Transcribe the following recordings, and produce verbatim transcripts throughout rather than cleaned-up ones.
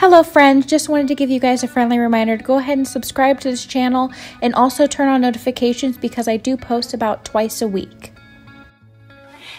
Hello friends, just wanted to give you guys a friendly reminder to go ahead and subscribe to this channel and also turn on notifications because I do post about twice a week.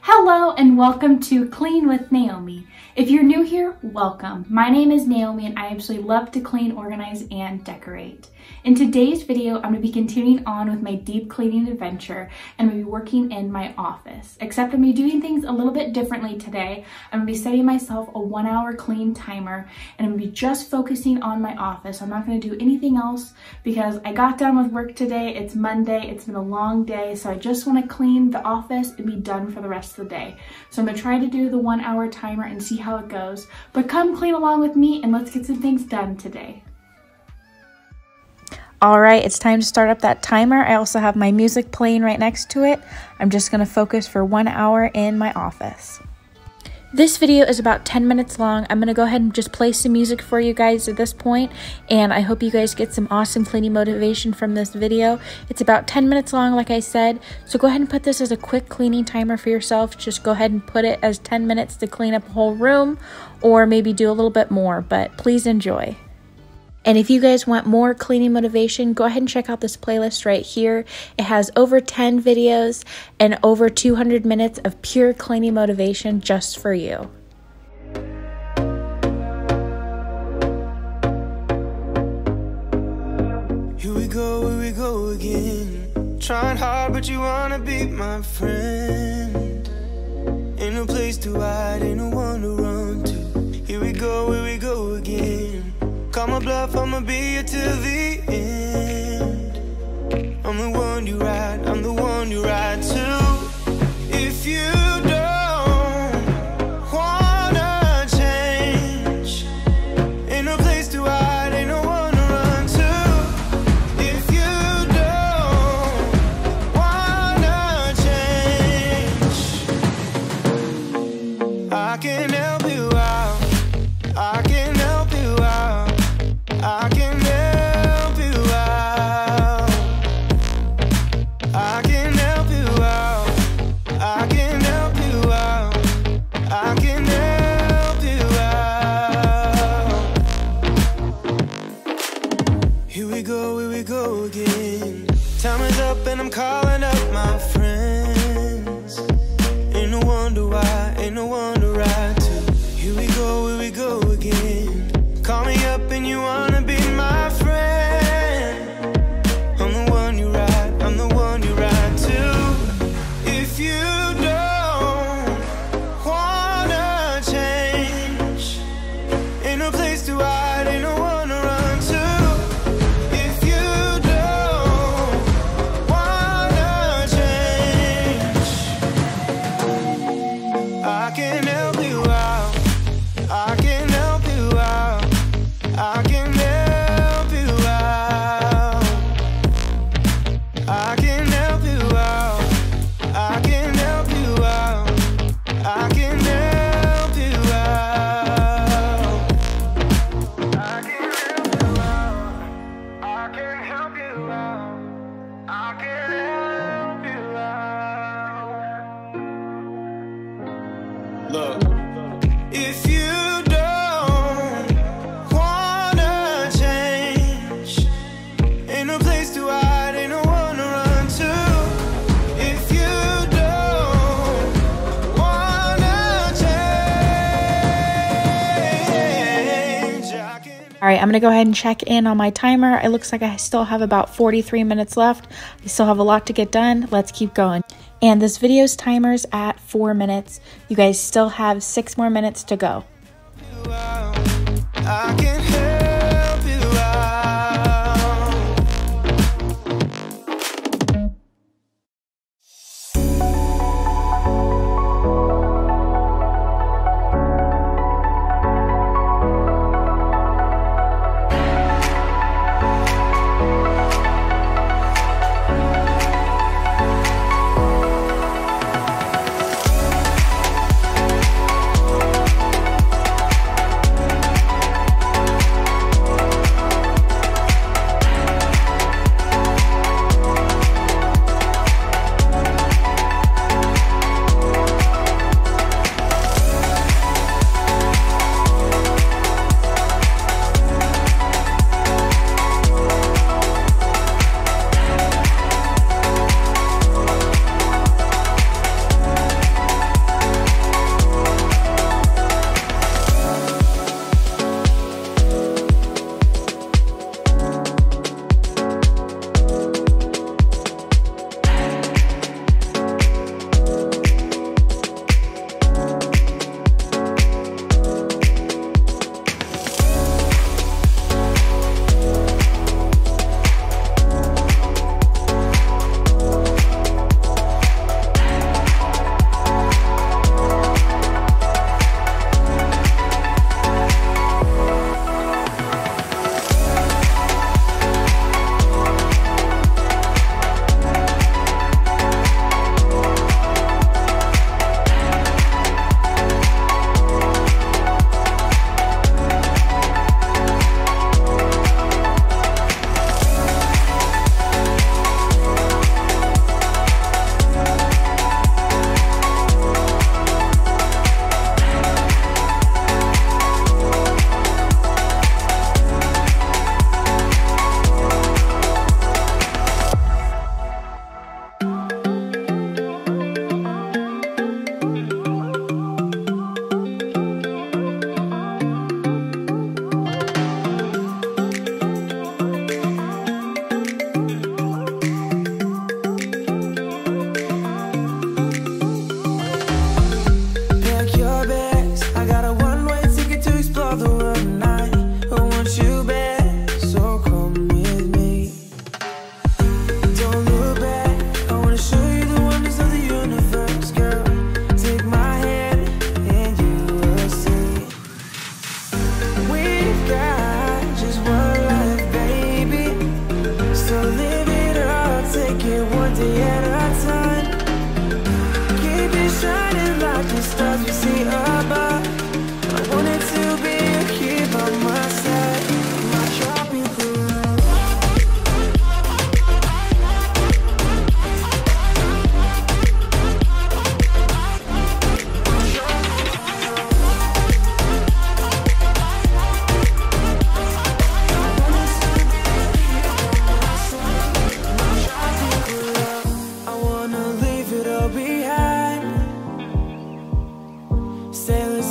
Hello and welcome to Clean with Naomi. If you're new here, welcome. My name is Naomi and I absolutely love to clean, organize, and decorate. In today's video, I'm gonna be continuing on with my deep cleaning adventure and I'm gonna be working in my office. Except I'm gonna be doing things a little bit differently today. I'm gonna be setting myself a one hour clean timer and I'm gonna be just focusing on my office. I'm not gonna do anything else because I got done with work today. It's Monday, it's been a long day. So I just wanna clean the office and be done for the rest the day. So I'm gonna try to do the one hour timer and see how it goes, but come clean along with me and let's get some things done today. All right, it's time to start up that timer. I also have my music playing right next to it. I'm just gonna focus for one hour in my office. This video is about ten minutes long. I'm gonna go ahead and just play some music for you guys at this point, and I hope you guys get some awesome cleaning motivation from this video. It's about ten minutes long, like I said, so go ahead and put this as a quick cleaning timer for yourself. Just go ahead and put it as ten minutes to clean up a whole room, or maybe do a little bit more, but please enjoy. And if you guys want more cleaning motivation, go ahead and check out this playlist right here. It has over ten videos and over two hundred minutes of pure cleaning motivation just for you. Here we go, here we go again. Trying hard, but you wanna be my friend. Ain't no place to hide, ain't no one to run to. Here we go, here we go again. Call my bluff, I'ma be here till the end. I'm the one you ride, I'm the one you ride to. If you don't wanna change, ain't no place to hide, ain't no one to run to. If you don't wanna change, I can help you out, I can help you out, I can help you out, I can help you out, I can help you out, I can help you out. Here we go, here we go again. Time is up and I'm calling up my friends. Ain't no wonder why, ain't no wonder why too. Here we go, here we go again. Call me up and you wanna be my friend. I'm the one you ride, I'm the one you ride to. If you don't wanna change, ain't no place to hide, ain't no one to run to. If you don't wanna change, I can help you out, I can help you out, I can help you out, I can help you out, I can help you out, I can help you out, I can help you out, I can help you out, I can help you out. Look, if you All right, I'm gonna go ahead and check in on my timer. It looks like I still have about forty-three minutes left. I still have a lot to get done. Let's keep going. And this video's timer's at four minutes. You guys still have six more minutes to go. I can help you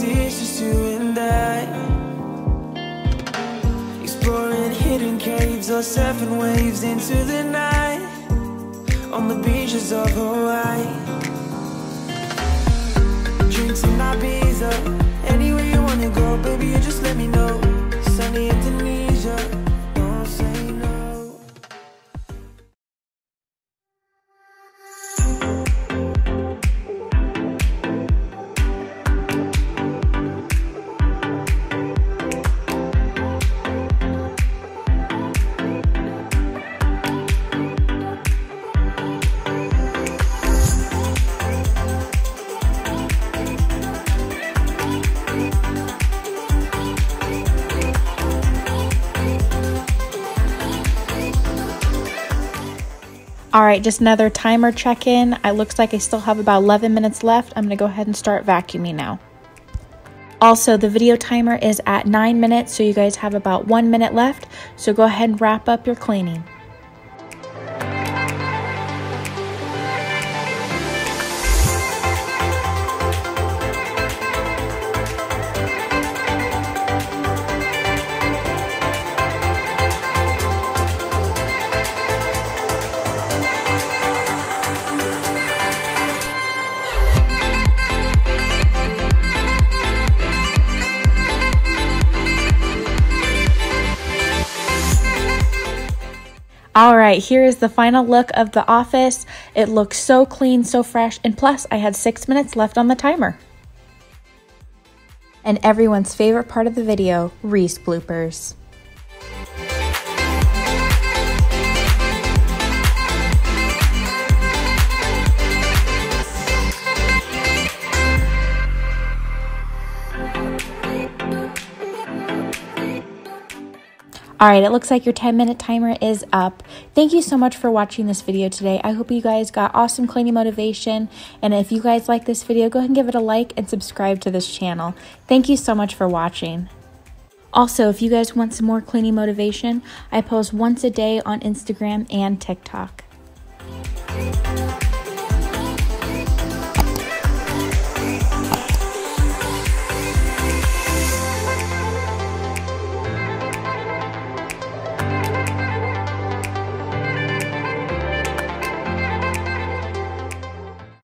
Cause it's just you and I, exploring hidden caves or surfing waves into the night on the beaches of Hawaii. Drinks in Ibiza, anywhere you wanna go, baby, you just let me know. Sunny Indonesia, don't say no. All right, just another timer check-in. It looks like I still have about eleven minutes left. I'm gonna go ahead and start vacuuming now. Also, the video timer is at nine minutes, so you guys have about one minute left. So go ahead and wrap up your cleaning. All right, here is the final look of the office. It looks so clean, so fresh, and plus I had six minutes left on the timer. And everyone's favorite part of the video, Reese bloopers. All right, it looks like your ten minute timer is up. Thank you so much for watching this video today. I hope you guys got awesome cleaning motivation. And if you guys like this video, go ahead and give it a like and subscribe to this channel. Thank you so much for watching. Also, if you guys want some more cleaning motivation, I post once a day on Instagram and TikTok.